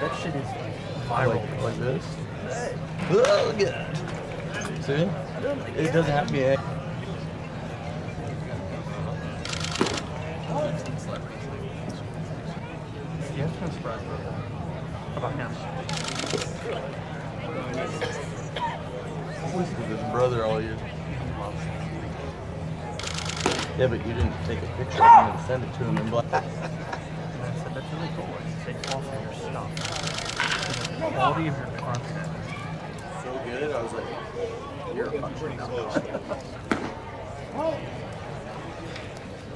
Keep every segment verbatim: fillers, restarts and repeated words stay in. That shit is viral. Like, like this. Hey. Oh, look at that. See? Like it doesn't have to be a... Yeah, I'm kind of surprised about that. How about now? I've whistled his brother all year. Yeah, but you didn't take a picture of him and send it to him in black. That's really cool. Take off of your stuff. The quality of your content. So good. I was like, you're a fucking close.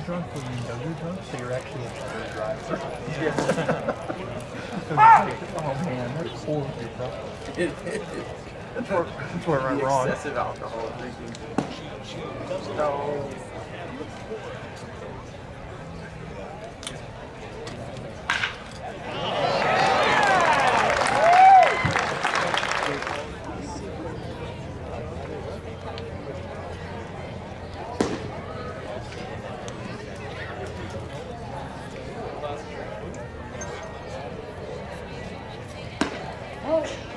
Drunk when you know you're drunk, so you're actually a better driver. Oh man, that's horrible. That's where, that's where I went wrong. Excessive alcohol drinking. No. Oh!